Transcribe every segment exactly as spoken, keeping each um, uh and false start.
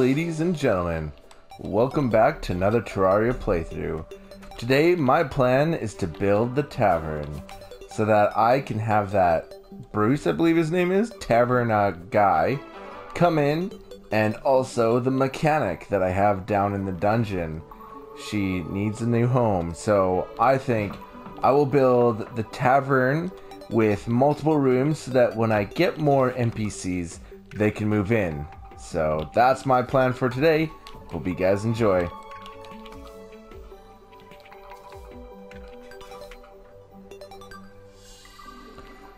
ladies and gentlemen, welcome back to another Terraria playthrough. Today my plan is to build the tavern so that I can have that Bruce, I believe his name is, Taverna guy, come in, and also the mechanic that I have down in the dungeon. She needs a new home, so I think I will build the tavern with multiple rooms so that when I get more N P Cs, they can move in. So that's my plan for today. Hope you guys enjoy.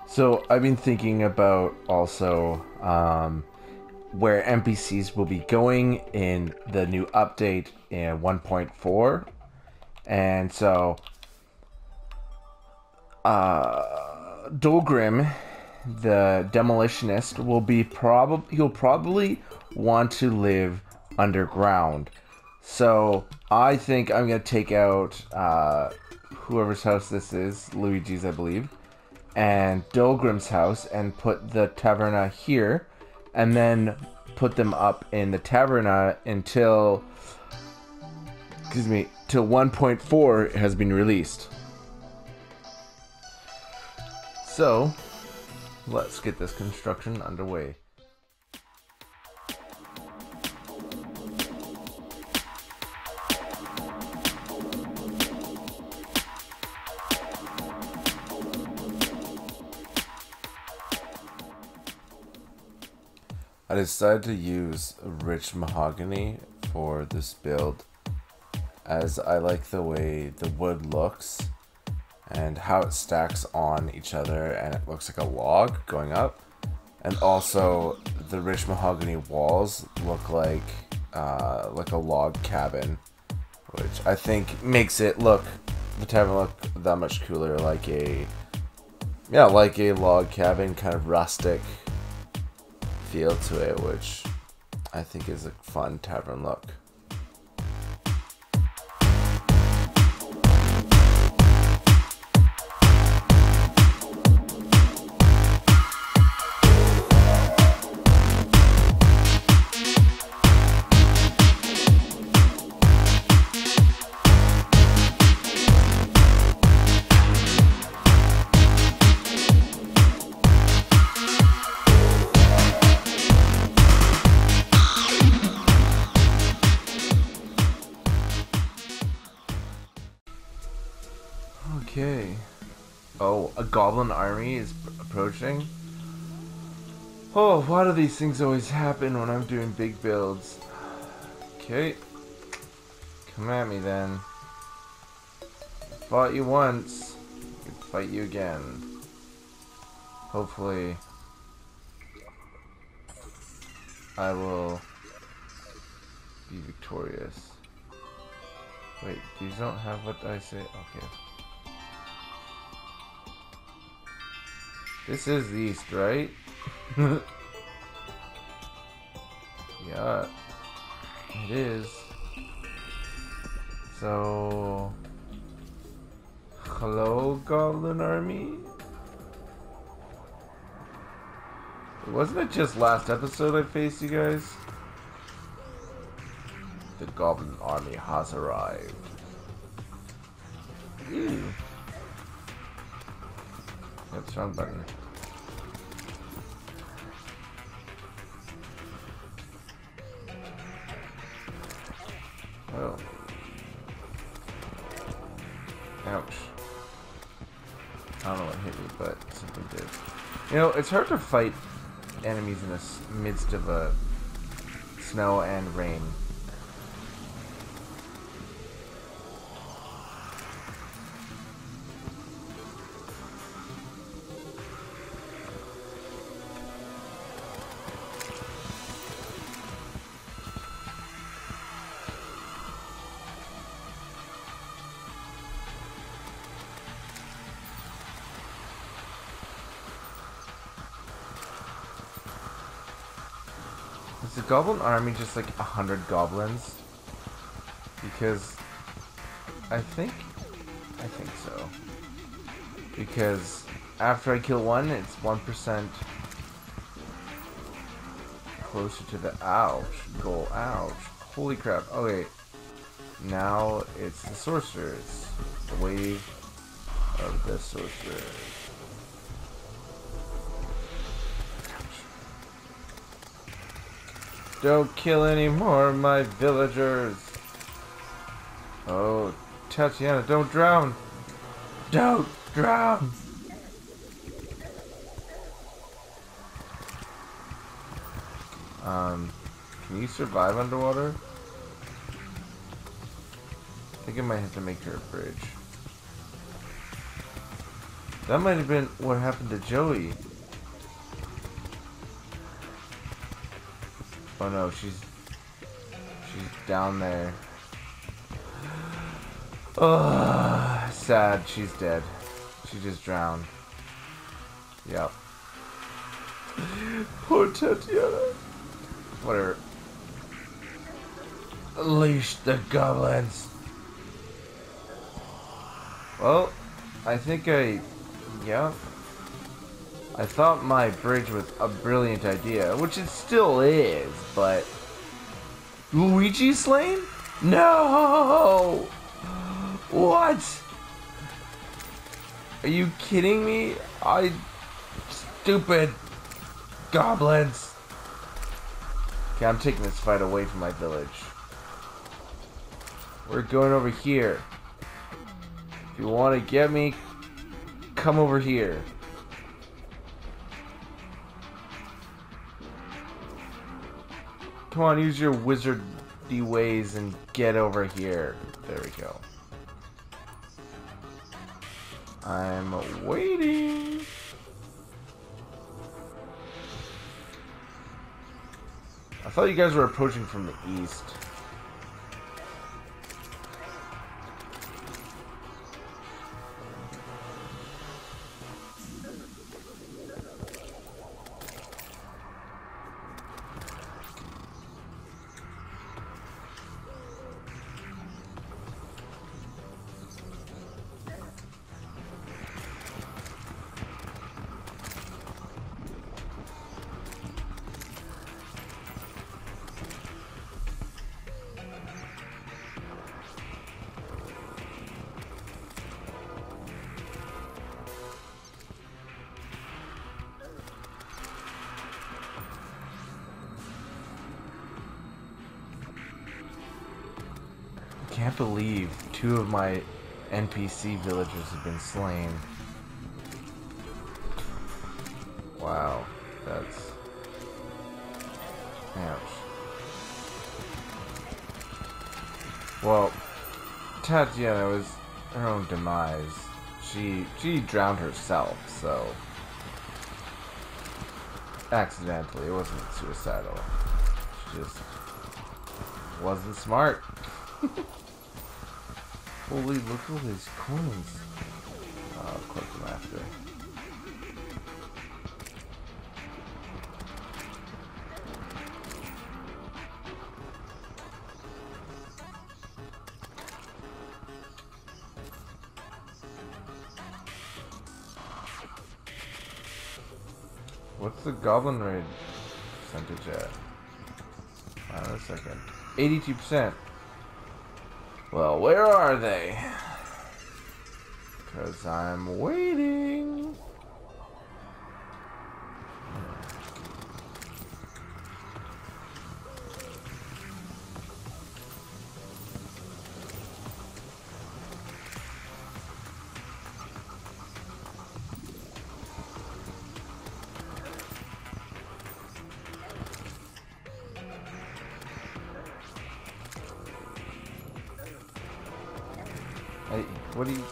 So I've been thinking about also um, where N P Cs will be going in the new update in one point four. And so uh, Dolgrim, the demolitionist, will be probably he'll probably want to live underground. So I think I'm gonna take out uh, whoever's house this is, Luigi's I believe, and Dolgrim's house, and put the Taverna here, and then put them up in the Taverna until excuse me till one point four has been released. So let's get this construction underway. I decided to use rich mahogany for this build, as I like the way the wood looks and how it stacks on each other, and it looks like a log going up. And also the rich mahogany walls look like uh, like a log cabin, which I think makes it look the tavern look that much cooler, like a yeah like a log cabin, kind of rustic feel to it, which I think is a fun tavern look. Okay. Oh, a goblin army is approaching. Oh, why do these things always happen when I'm doing big builds? Okay. Come at me then. I fought you once. I can fight you again. Hopefully, I will be victorious. Wait, these don't have what I say? Okay. This is the east, right? Yeah, it is. So, hello, Goblin Army? Wasn't it just last episode I faced you guys? The Goblin Army has arrived. Ew. That's wrong button. Oh. Ouch. I don't know what hit me, but something did. You know, it's hard to fight enemies in the midst of a snow and rain. Is the goblin army just like a hundred goblins? Because I think I think so. Because after I kill one, it's one percent closer to the ouch goal. Ouch. Holy crap. Okay. Now it's the sorcerers. The wave of the sorcerers. Don't kill any more of my villagers. Oh, Tatiana, don't drown. Don't drown. Um, can you survive underwater? I think I might have to make her a bridge. That might have been what happened to Joey. Oh no, she's she's down there. Oh, sad. She's dead. She just drowned. Yep. Poor Tatiana. Whatever. Unleash the goblins. Well, I think I, yeah. I thought my bridge was a brilliant idea, which it still is, but... Luigi slain? No! What? Are you kidding me? I... Stupid... Goblins! Okay, I'm taking this fight away from my village. We're going over here. If you want to get me, come over here. Come on, use your wizardy ways and get over here. There we go. I'm waiting. I thought you guys were approaching from the east. I can't believe two of my N P C villagers have been slain. Wow, that's... Ouch. Well, Tatiana was her own demise. She, she drowned herself, so... Accidentally, it wasn't suicidal. She just wasn't smart. Holy, look at all these coins. Oh, of course I'm after. What's the goblin raid percentage at? Hold on a second. eighty-two percent. Well, where are they? Because I'm waiting. What do you...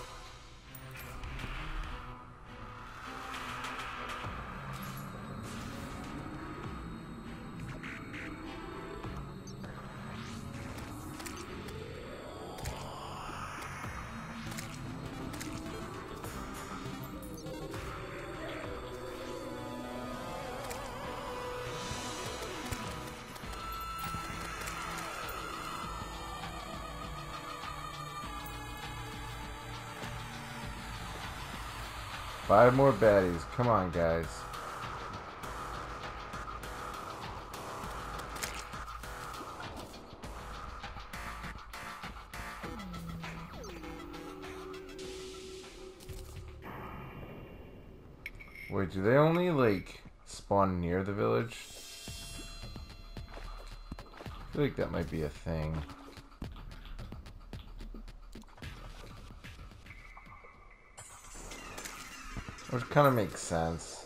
Five more baddies. Come on, guys. Wait, do they only, like, spawn near the village? I feel like that might be a thing. Which kind of makes sense.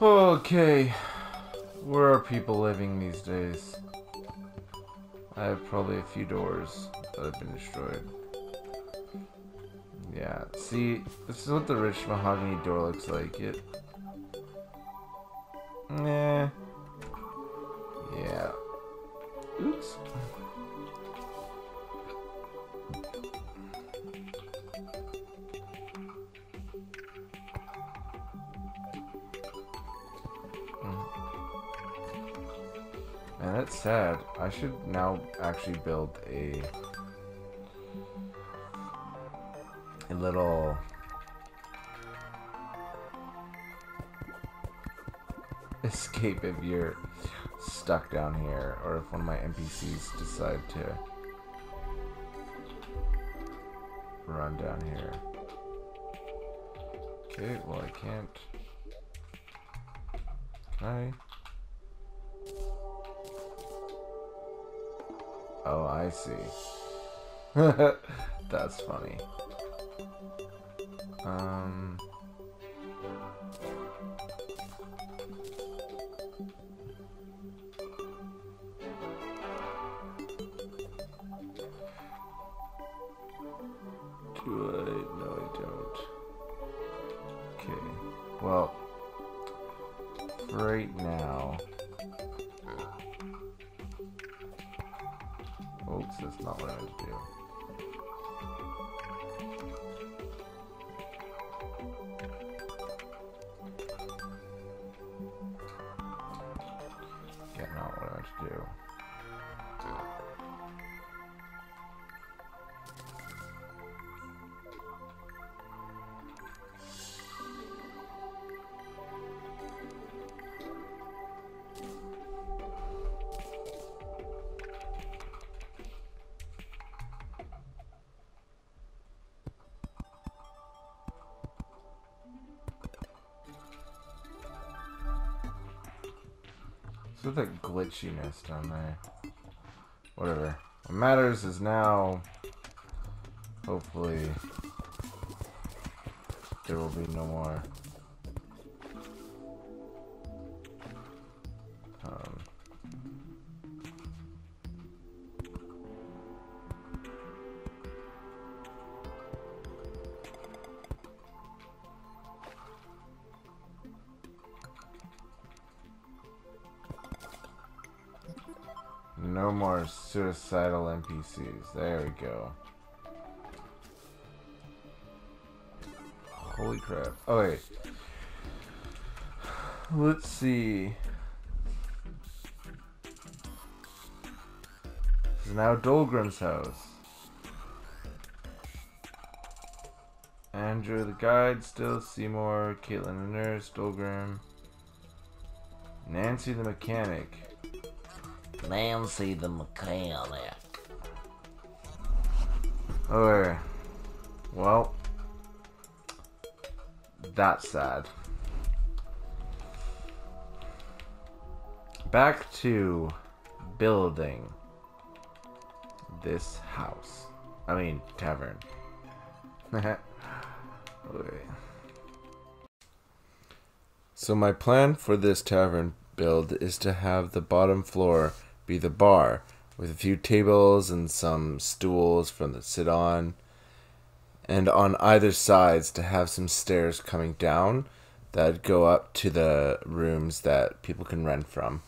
Okay, where are people living these days? I have probably a few doors that have been destroyed. Yeah, see, this is what the rich mahogany door looks like. It. Nah. Yeah. Oops. That's sad. I should now actually build a a little escape if you're stuck down here, or if one of my N P Cs decide to run down here. Okay, well I can't. Can I? Oh, I see. That's funny. Um... Do I? No, I don't. Okay. Well, right now... Oops, that's not what I meant to do. Yeah, not what I meant to do. Look at that glitchiness down there. Whatever. What matters is now, hopefully, there will be no more. Um, No more suicidal N P Cs. There we go. Holy crap. Oh, wait. Let's see. This is now Dolgrim's house. Andrew the guide, still Seymour, Caitlin the nurse, Dolgrim, Nancy the mechanic. Nancy the mechanic. Okay. Well, that's sad. Back to building this house. I mean, tavern. Okay. So my plan for this tavern build is to have the bottom floor be the bar, with a few tables and some stools for them to sit on, and on either sides to have some stairs coming down that go up to the rooms that people can rent from.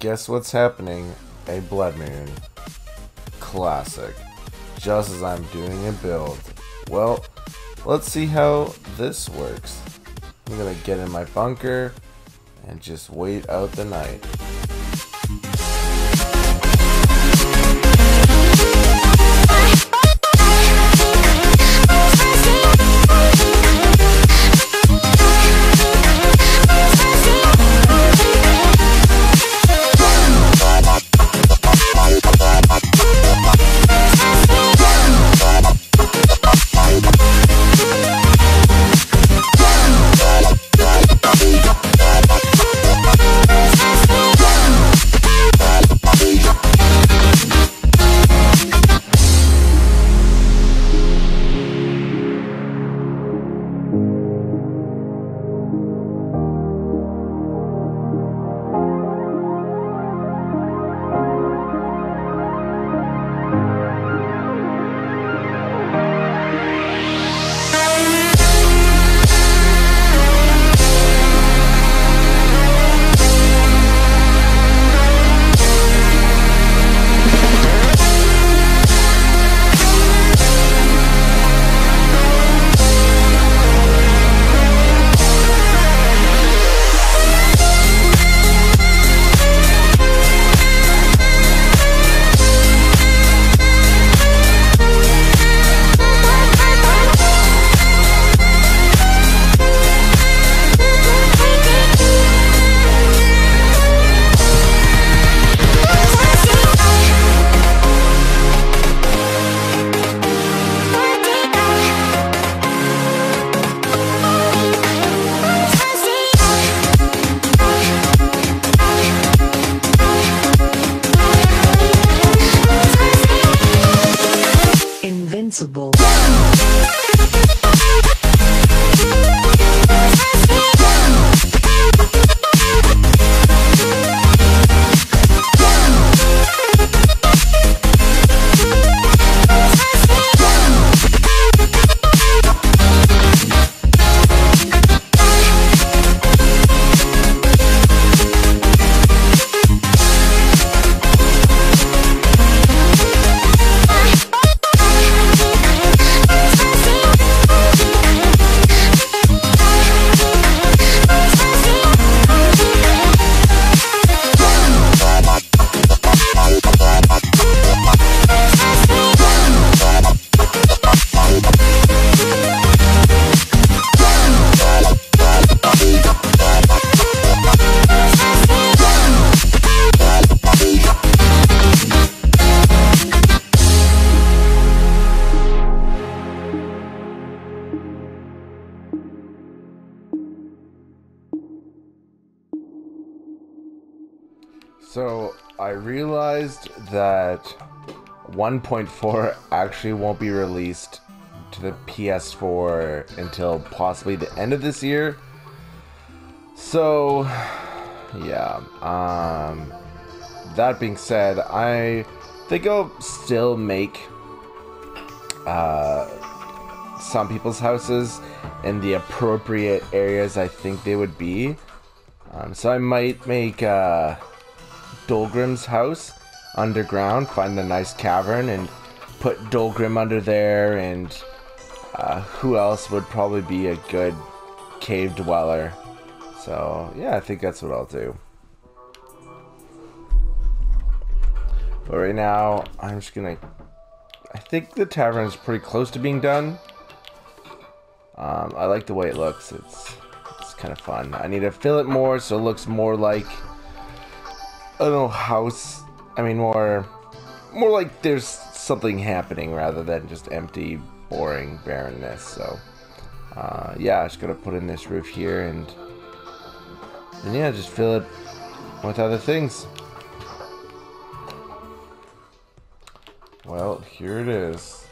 guess what's happening? A blood moon. Classic. Just as I'm doing a build. Well, let's see how this works. I'm gonna get in my bunker and just wait out the night. Invincible. So, I realized that one point four actually won't be released to the P S four until possibly the end of this year. So, yeah. Um, that being said, I think I'll still make uh, some people's houses in the appropriate areas I think they would be. Um, so I might make... Uh, Dolgrim's house underground, find a nice cavern and put Dolgrim under there, and uh, who else would probably be a good cave dweller. So yeah, I think that's what I'll do. But right now I'm just gonna, I think the tavern is pretty close to being done. um, I like the way it looks. It's, it's kind of fun. I need to fill it more so it looks more like a little house. I mean, more, more like there's something happening rather than just empty, boring barrenness. So, uh, yeah, I just gotta put in this roof here, and and yeah, just fill it with other things. Well, here it is,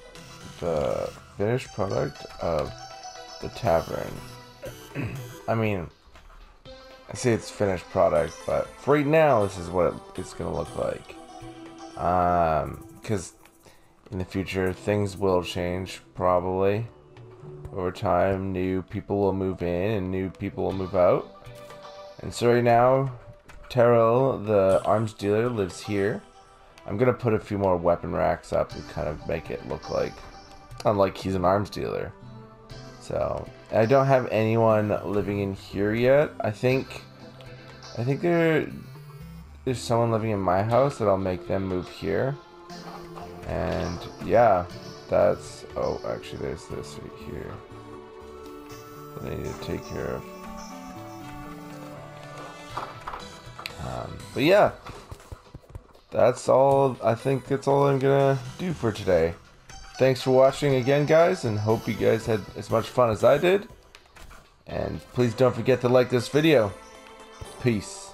the finished product of the tavern. I mean, I say it's finished product, but for right now, this is what it's going to look like. Um, because in the future, things will change, probably. Over time, new people will move in and new people will move out. And so right now, Terrell, the arms dealer, lives here. I'm going to put a few more weapon racks up and kind of make it look like, unlike he's an arms dealer. So, I don't have anyone living in here yet. I think, I think there, there's someone living in my house that I'll make them move here. And yeah, that's, oh, actually there's this right here that I need to take care of. Um, but yeah, that's all. I think that's all I'm gonna do for today. Thanks for watching again, guys, and hope you guys had as much fun as I did. And please don't forget to like this video. Peace.